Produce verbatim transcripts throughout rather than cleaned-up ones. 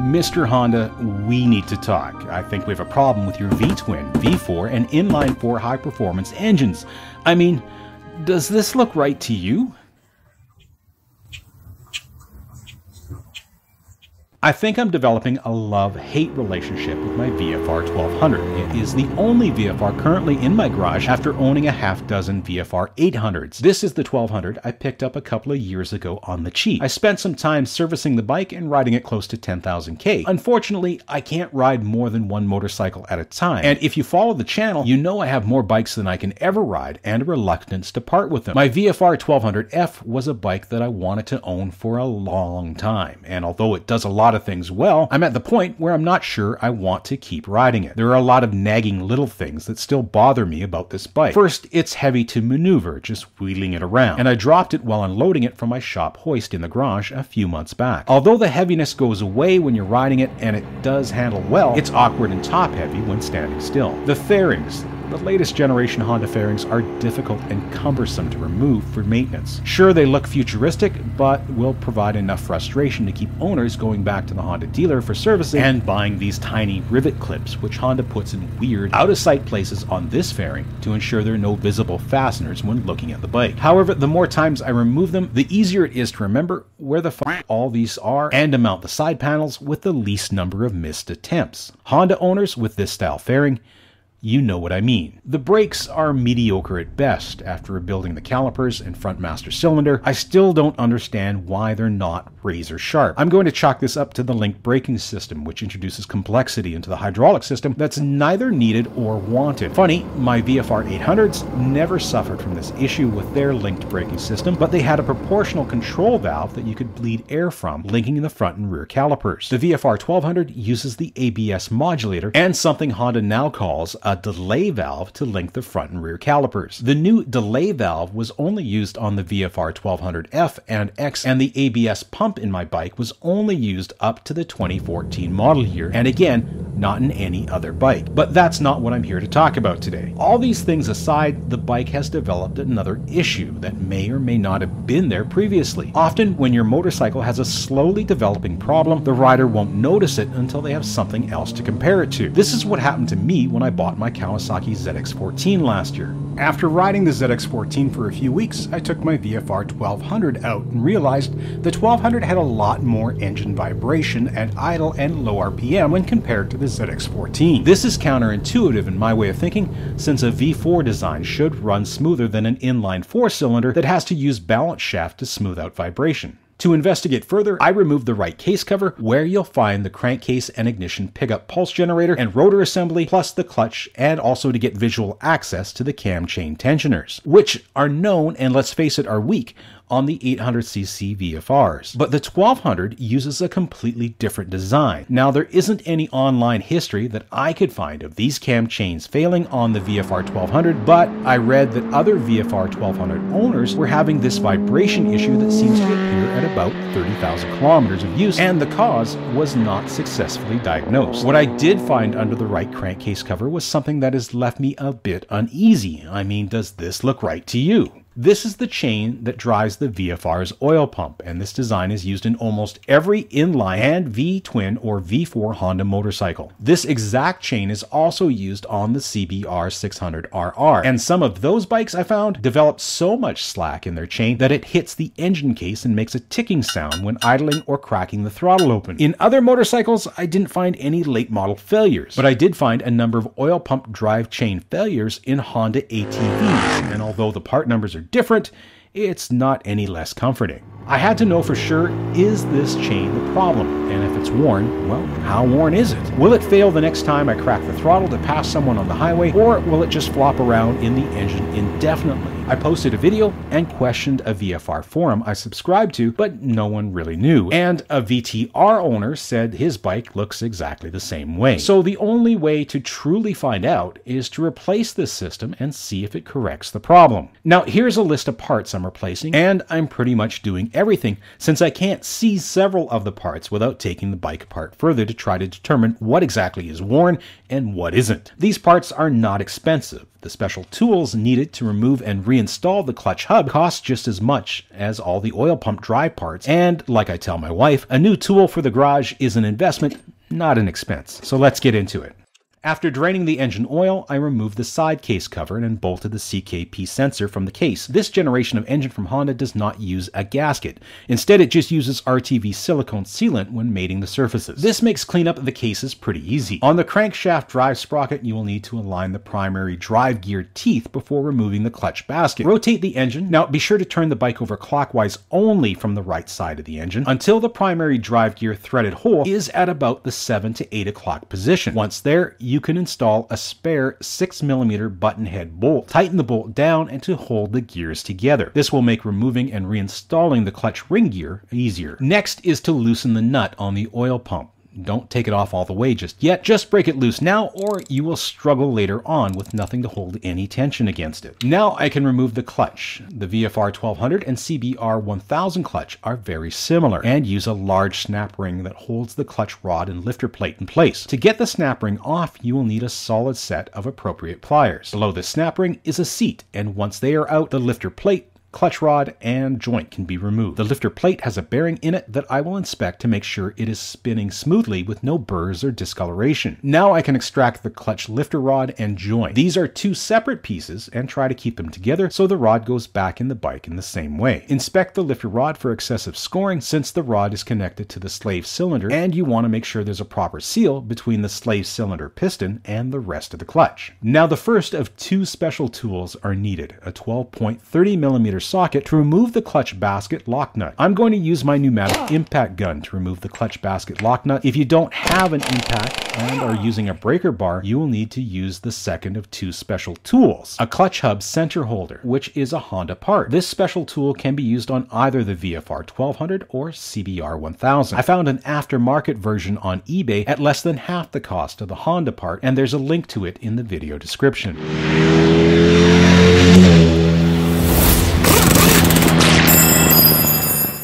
Mister Honda, we need to talk. I think we have a problem with your V-twin, V four, and inline four high-performance engines. I mean, does this look right to you? I think I'm developing a love-hate relationship with my V F R twelve hundred. It is the only V F R currently in my garage after owning a half dozen V F R eight hundreds. This is the twelve hundred I picked up a couple of years ago on the cheap. I spent some time servicing the bike and riding it close to ten thousand K. Unfortunately, I can't ride more than one motorcycle at a time. And if you follow the channel, you know I have more bikes than I can ever ride and a reluctance to part with them. My V F R twelve hundred F was a bike that I wanted to own for a long time. And although it does a lot of things well, I'm at the point where I'm not sure I want to keep riding it. There are a lot of nagging little things that still bother me about this bike. First, it's heavy to maneuver, just wheeling it around, and I dropped it while unloading it from my shop hoist in the garage a few months back. Although the heaviness goes away when you're riding it, and it does handle well, it's awkward and top-heavy when standing still. The fairings. The latest generation Honda fairings are difficult and cumbersome to remove for maintenance. Sure, they look futuristic, but will provide enough frustration to keep owners going back to the Honda dealer for servicing and buying these tiny rivet clips, which Honda puts in weird, out-of-sight places on this fairing to ensure there are no visible fasteners when looking at the bike. However, the more times I remove them, the easier it is to remember where the f*** all these are and to mount the side panels with the least number of missed attempts. Honda owners with this style fairing, you know what I mean. The brakes are mediocre at best. After rebuilding the calipers and front master cylinder, I still don't understand why they're not razor sharp. I'm going to chalk this up to the link braking system, which introduces complexity into the hydraulic system that's neither needed or wanted. Funny, my V F R eight hundreds never suffered from this issue with their linked braking system, but they had a proportional control valve that you could bleed air from, linking the front and rear calipers. The V F R twelve hundred uses the A B S modulator and something Honda now calls a delay valve to link the front and rear calipers. The new delay valve was only used on the V F R twelve hundred F and X, and the A B S pump in my bike was only used up to the twenty fourteen model year, and again, not in any other bike. But that's not what I'm here to talk about today. All these things aside, the bike has developed another issue that may or may not have been there previously. Often, when your motorcycle has a slowly developing problem, the rider won't notice it until they have something else to compare it to. This is what happened to me when I bought my Kawasaki Z X fourteen last year. After riding the Z X fourteen for a few weeks, I took my V F R twelve hundred out and realized the twelve hundred had a lot more engine vibration at idle and low R P M when compared to the Z X fourteen. This is counterintuitive in my way of thinking, since a V four design should run smoother than an inline four cylinder that has to use balance shaft to smooth out vibration. To investigate further, I removed the right case cover, where you'll find the crankcase and ignition pickup pulse generator and rotor assembly, plus the clutch, and also to get visual access to the cam chain tensioners, which are known, and let's face it, are weak on the eight hundred C C V F Rs. But the twelve hundred uses a completely different design. Now, there isn't any online history that I could find of these cam chains failing on the V F R twelve hundred, but I read that other V F R twelve hundred owners were having this vibration issue that seems to appear at about thirty thousand kilometers of use, and the cause was not successfully diagnosed. What I did find under the right crankcase cover was something that has left me a bit uneasy. I mean, does this look right to you? This is the chain that drives the V F R's oil pump, and this design is used in almost every inline and V-twin or V four Honda motorcycle. This exact chain is also used on the C B R six hundred R R, and some of those bikes I found develop so much slack in their chain that it hits the engine case and makes a ticking sound when idling or cracking the throttle open. In other motorcycles, I didn't find any late model failures, but I did find a number of oil pump drive chain failures in Honda A T Vs, and although the part numbers are different, it's not any less comforting. I had to know for sure, is this chain the problem? And if it's worn, well, how worn is it? Will it fail the next time I crack the throttle to pass someone on the highway, or will it just flop around in the engine indefinitely? I posted a video and questioned a V F R forum I subscribed to, but no one really knew. And a V T R owner said his bike looks exactly the same way. So the only way to truly find out is to replace this system and see if it corrects the problem. Now, here's a list of parts I'm replacing, and I'm pretty much doing everything since I can't see several of the parts without taking the bike apart further to try to determine what exactly is worn and what isn't. These parts are not expensive. The special tools needed to remove and reinstall the clutch hub cost just as much as all the oil pump drive parts, and, like I tell my wife, a new tool for the garage is an investment, not an expense. So let's get into it. After draining the engine oil, I removed the side case cover and bolted the C K P sensor from the case. This generation of engine from Honda does not use a gasket. Instead, it just uses R T V silicone sealant when mating the surfaces. This makes cleanup of the cases pretty easy. On the crankshaft drive sprocket, you will need to align the primary drive gear teeth before removing the clutch basket. Rotate the engine. Now, be sure to turn the bike over clockwise only from the right side of the engine until the primary drive gear threaded hole is at about the seven to eight o'clock position. Once there, you can install a spare six millimeter button head bolt. Tighten the bolt down and to hold the gears together. This will make removing and reinstalling the clutch ring gear easier. Next is to loosen the nut on the oil pump. Don't take it off all the way just yet. Just break it loose now, or you will struggle later on with nothing to hold any tension against it. Now I can remove the clutch. The V F R twelve hundred and C B R one thousand clutch are very similar and use a large snap ring that holds the clutch rod and lifter plate in place. To get the snap ring off, you will need a solid set of appropriate pliers. Below the snap ring is a seat, and once they are out, the lifter plate, clutch rod, and joint can be removed. The lifter plate has a bearing in it that I will inspect to make sure it is spinning smoothly with no burrs or discoloration. Now I can extract the clutch lifter rod and joint. These are two separate pieces and try to keep them together so the rod goes back in the bike in the same way. Inspect the lifter rod for excessive scoring since the rod is connected to the slave cylinder, and you want to make sure there's a proper seal between the slave cylinder piston and the rest of the clutch. Now the first of two special tools are needed, a twelve point three millimeter socket to remove the clutch basket lock nut. I'm going to use my pneumatic impact gun to remove the clutch basket lock nut. If you don't have an impact and are using a breaker bar, you will need to use the second of two special tools, a clutch hub center holder, which is a Honda part. This special tool can be used on either the V F R twelve hundred or C B R one thousand. I found an aftermarket version on eBay at less than half the cost of the Honda part, and there's a link to it in the video description.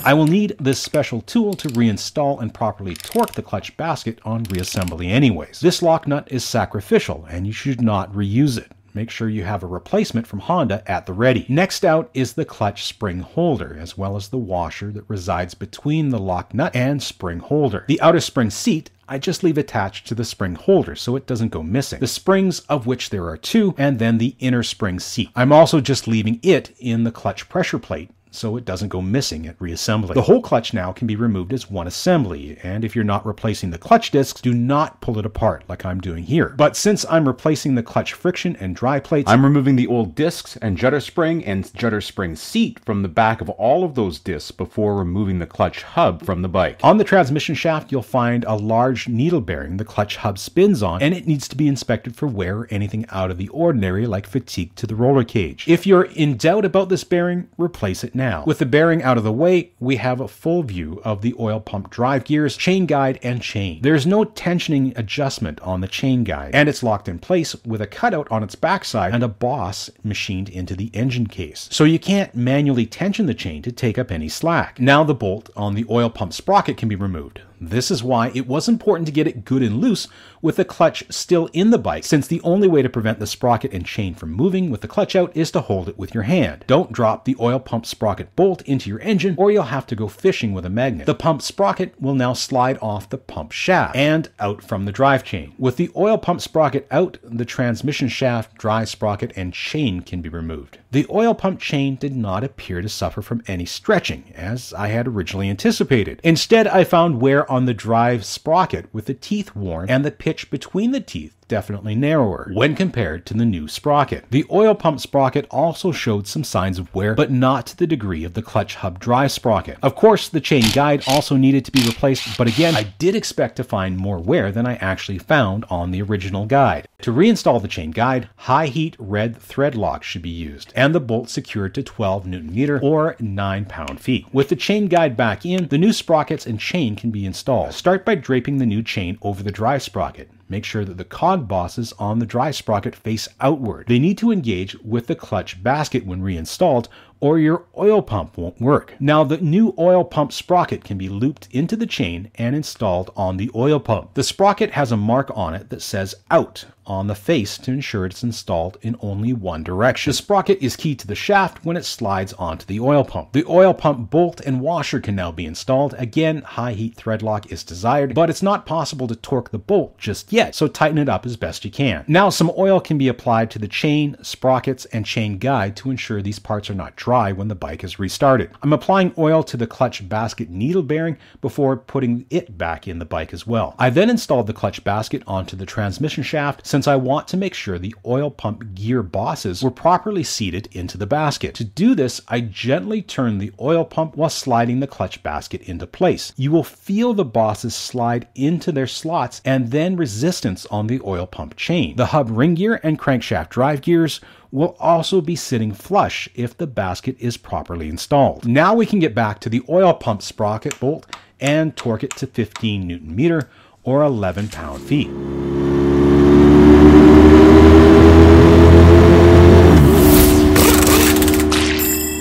I will need this special tool to reinstall and properly torque the clutch basket on reassembly anyways. This lock nut is sacrificial and you should not reuse it. Make sure you have a replacement from Honda at the ready. Next out is the clutch spring holder, as well as the washer that resides between the lock nut and spring holder. The outer spring seat I just leave attached to the spring holder so it doesn't go missing. The springs, of which there are two, and then the inner spring seat. I'm also just leaving it in the clutch pressure plate so it doesn't go missing at reassembly. The whole clutch now can be removed as one assembly, and if you're not replacing the clutch discs, do not pull it apart like I'm doing here. But since I'm replacing the clutch friction and dry plates, I'm removing the old discs and judder spring and judder spring seat from the back of all of those discs before removing the clutch hub from the bike. On the transmission shaft, you'll find a large needle bearing the clutch hub spins on, and it needs to be inspected for wear or anything out of the ordinary like fatigue to the roller cage. If you're in doubt about this bearing, replace it now. Now, with the bearing out of the way, we have a full view of the oil pump drive gears, chain guide, and chain. There's no tensioning adjustment on the chain guide, and it's locked in place with a cutout on its backside and a boss machined into the engine case. So you can't manually tension the chain to take up any slack. Now the bolt on the oil pump sprocket can be removed. This is why it was important to get it good and loose with the clutch still in the bike, since the only way to prevent the sprocket and chain from moving with the clutch out is to hold it with your hand. Don't drop the oil pump sprocket bolt into your engine or you'll have to go fishing with a magnet. The pump sprocket will now slide off the pump shaft and out from the drive chain. With the oil pump sprocket out, the transmission shaft, drive sprocket, and chain can be removed. The oil pump chain did not appear to suffer from any stretching, as I had originally anticipated. Instead, I found wear on on the drive sprocket with the teeth worn and the pitch between the teeth definitely narrower when compared to the new sprocket. The oil pump sprocket also showed some signs of wear, but not to the degree of the clutch hub drive sprocket. Of course, the chain guide also needed to be replaced, but again, I did expect to find more wear than I actually found on the original guide. To reinstall the chain guide, high heat red thread lock should be used, and the bolt secured to twelve newton meter or nine pound feet. With the chain guide back in, the new sprockets and chain can be installed. Start by draping the new chain over the drive sprocket. Make sure that the cog bosses on the drive sprocket face outward. They need to engage with the clutch basket when reinstalled, or your oil pump won't work. Now the new oil pump sprocket can be looped into the chain and installed on the oil pump. The sprocket has a mark on it that says out on the face to ensure it's installed in only one direction. The sprocket is key to the shaft when it slides onto the oil pump. The oil pump bolt and washer can now be installed. Again, high heat thread lock is desired, but it's not possible to torque the bolt just yet, so tighten it up as best you can. Now some oil can be applied to the chain, sprockets, and chain guide to ensure these parts are not dry when the bike is restarted. I'm applying oil to the clutch basket needle bearing before putting it back in the bike as well. I then installed the clutch basket onto the transmission shaft, since I want to make sure the oil pump gear bosses were properly seated into the basket. To do this, I gently turn the oil pump while sliding the clutch basket into place. You will feel the bosses slide into their slots and then resistance on the oil pump chain. The hub ring gear and crankshaft drive gears will also be sitting flush if the basket is properly installed. Now we can get back to the oil pump sprocket bolt and torque it to fifteen newton meter or eleven pound feet.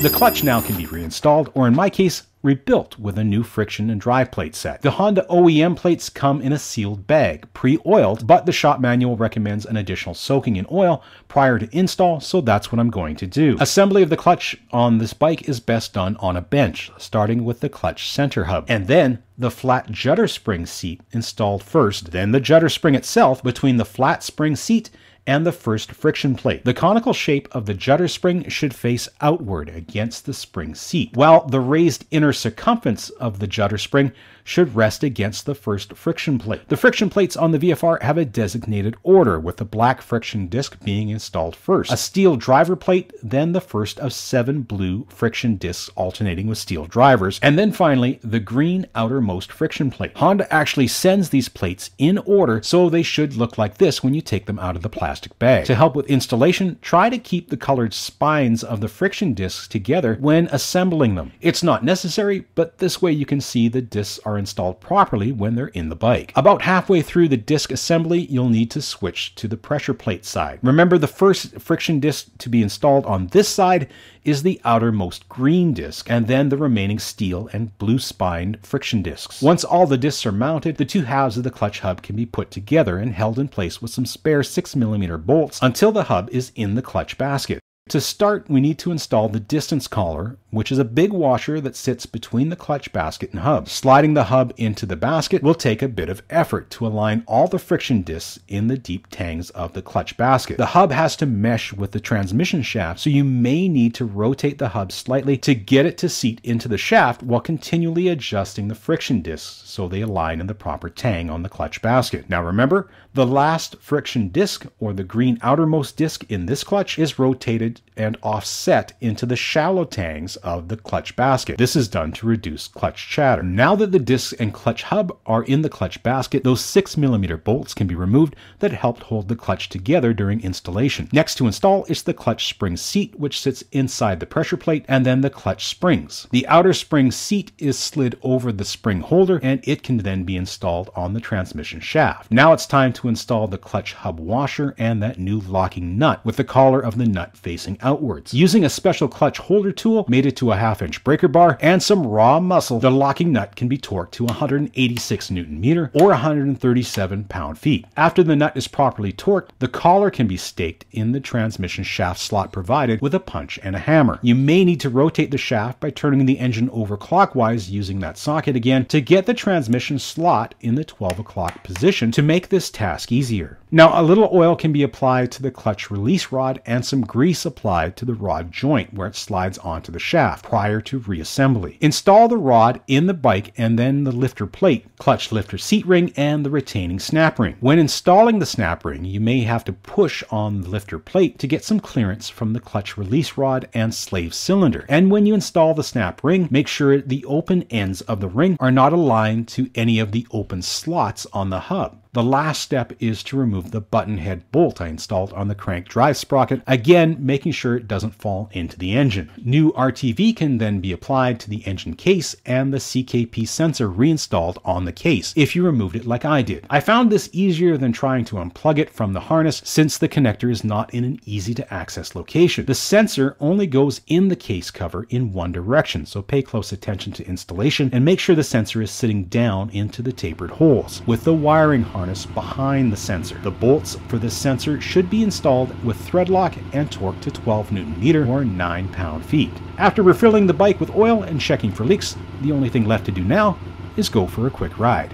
The clutch now can be reinstalled, or in my case, rebuilt with a new friction and drive plate set. The Honda O E M plates come in a sealed bag, pre-oiled, but the shop manual recommends an additional soaking in oil prior to install, so that's what I'm going to do. Assembly of the clutch on this bike is best done on a bench, starting with the clutch center hub, and then the flat judder spring seat installed first, then the judder spring itself between the flat spring seat and the first friction plate. The conical shape of the judder spring should face outward against the spring seat, while the raised inner circumference of the judder spring should rest against the first friction plate. The friction plates on the V F R have a designated order, with the black friction disc being installed first, a steel driver plate, then the first of seven blue friction discs alternating with steel drivers, and then finally the green outermost friction plate. Honda actually sends these plates in order, so they should look like this when you take them out of the plastic bag. To help with installation, try to keep the colored spines of the friction discs together when assembling them. It's not necessary, but this way you can see the discs are installed properly when they're in the bike. About halfway through the disc assembly, you'll need to switch to the pressure plate side. Remember, the first friction disc to be installed on this side is the outermost green disc, and then the remaining steel and blue spined friction discs. Once all the discs are mounted, the two halves of the clutch hub can be put together and held in place with some spare six millimeter bolts until the hub is in the clutch basket. To start, we need to install the distance collar, which is a big washer that sits between the clutch basket and hub. Sliding the hub into the basket will take a bit of effort to align all the friction discs in the deep tangs of the clutch basket. The hub has to mesh with the transmission shaft, so you may need to rotate the hub slightly to get it to seat into the shaft while continually adjusting the friction discs so they align in the proper tang on the clutch basket. Now remember, the last friction disc, or the green outermost disc in this clutch, is rotated and offset into the shallow tangs of the clutch basket. This is done to reduce clutch chatter. Now that the discs and clutch hub are in the clutch basket, those six millimeter bolts can be removed that helped hold the clutch together during installation. Next to install is the clutch spring seat, which sits inside the pressure plate, and then the clutch springs. The outer spring seat is slid over the spring holder, and it can then be installed on the transmission shaft. Now it's time to install the clutch hub washer and that new locking nut with the collar of the nut facing outwards. Using a special clutch holder tool, mated to a half inch breaker bar, and some raw muscle, the locking nut can be torqued to one hundred eighty-six newton meter or one hundred thirty-seven pound feet. After the nut is properly torqued, the collar can be staked in the transmission shaft slot provided with a punch and a hammer. You may need to rotate the shaft by turning the engine over clockwise using that socket again to get the transmission slot in the twelve o'clock position to make this task easier. Now a little oil can be applied to the clutch release rod and some grease applied to the rod joint where it slides onto the shaft prior to reassembly. Install the rod in the bike and then the lifter plate, clutch lifter seat ring, and the retaining snap ring. When installing the snap ring, you may have to push on the lifter plate to get some clearance from the clutch release rod and slave cylinder. And when you install the snap ring, make sure the open ends of the ring are not aligned to any of the open slots on the hub. The last step is to remove the button head bolt I installed on the crank drive sprocket, again making sure it doesn't fall into the engine. New R T V can then be applied to the engine case and the C K P sensor reinstalled on the case if you removed it like I did. I found this easier than trying to unplug it from the harness since the connector is not in an easy to access location. The sensor only goes in the case cover in one direction, so pay close attention to installation and make sure the sensor is sitting down into the tapered holes with the wiring harness behind the sensor. The bolts for this sensor should be installed with thread lock and torque to twelve newton meter or nine pound feet. After refilling the bike with oil and checking for leaks, the only thing left to do now is go for a quick ride.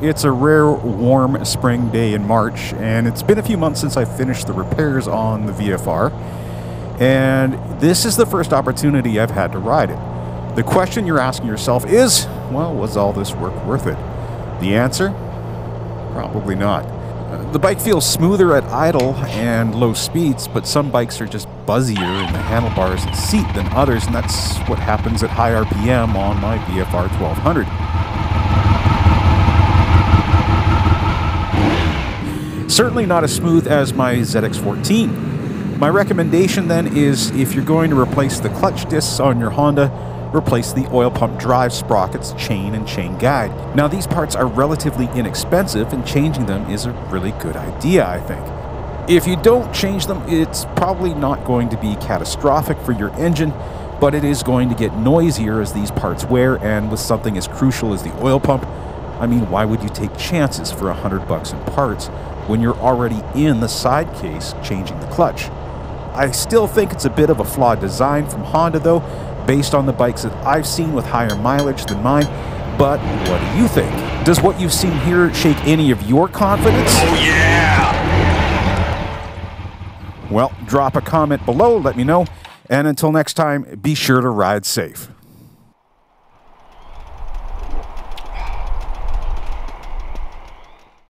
It's a rare warm spring day in March, and it's been a few months since I finished the repairs on the V F R, and this is the first opportunity I've had to ride it. The question you're asking yourself is, well, was all this work worth it? The answer? Probably not. The bike feels smoother at idle and low speeds, but some bikes are just buzzier in the handlebars and seat than others, and that's what happens at high R P M on my V F R twelve hundred. Certainly not as smooth as my Z X fourteen. My recommendation then is, if you're going to replace the clutch discs on your Honda, replace the oil pump drive sprockets, chain, and chain guide. Now, these parts are relatively inexpensive, and changing them is a really good idea, I think. If you don't change them, it's probably not going to be catastrophic for your engine, but it is going to get noisier as these parts wear, and with something as crucial as the oil pump, I mean, why would you take chances for a hundred bucks in parts when you're already in the side case changing the clutch? I still think it's a bit of a flawed design from Honda though, based on the bikes that I've seen with higher mileage than mine, but what do you think? Does what you've seen here shake any of your confidence? Oh yeah! Well, drop a comment below, let me know, and until next time, be sure to ride safe.